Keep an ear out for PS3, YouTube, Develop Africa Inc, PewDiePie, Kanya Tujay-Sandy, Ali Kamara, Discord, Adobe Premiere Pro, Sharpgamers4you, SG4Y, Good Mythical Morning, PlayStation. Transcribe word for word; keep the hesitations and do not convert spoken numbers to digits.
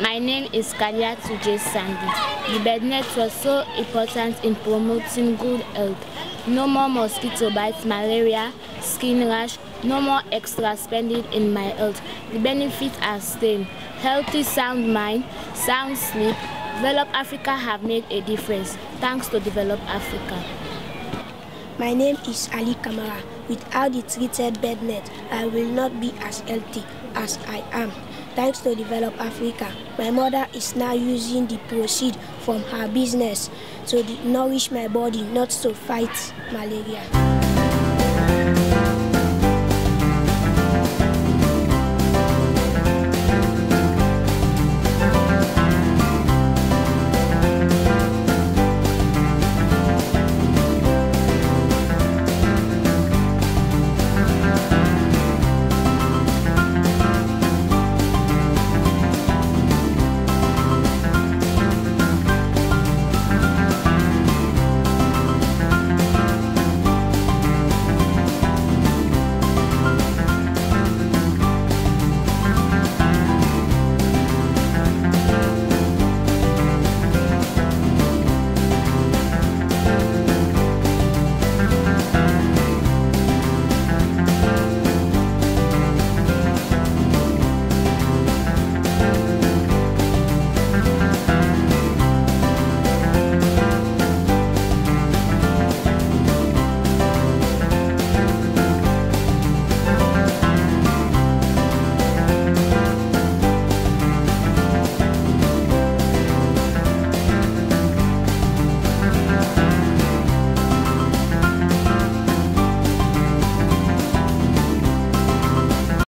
My name is Kanya Tujay-Sandy. The bed net was so important in promoting good health. No more mosquito bites, malaria, skin rash, no more extra spending in my health. The benefits are same. Healthy, sound mind, sound sleep. Develop Africa have made a difference. Thanks to Develop Africa. My name is Ali Kamara. Without the treated bed net, I will not be as healthy as I am. Thanks to Develop Africa, my mother is now using the proceeds from her business to nourish my body, not to fight malaria.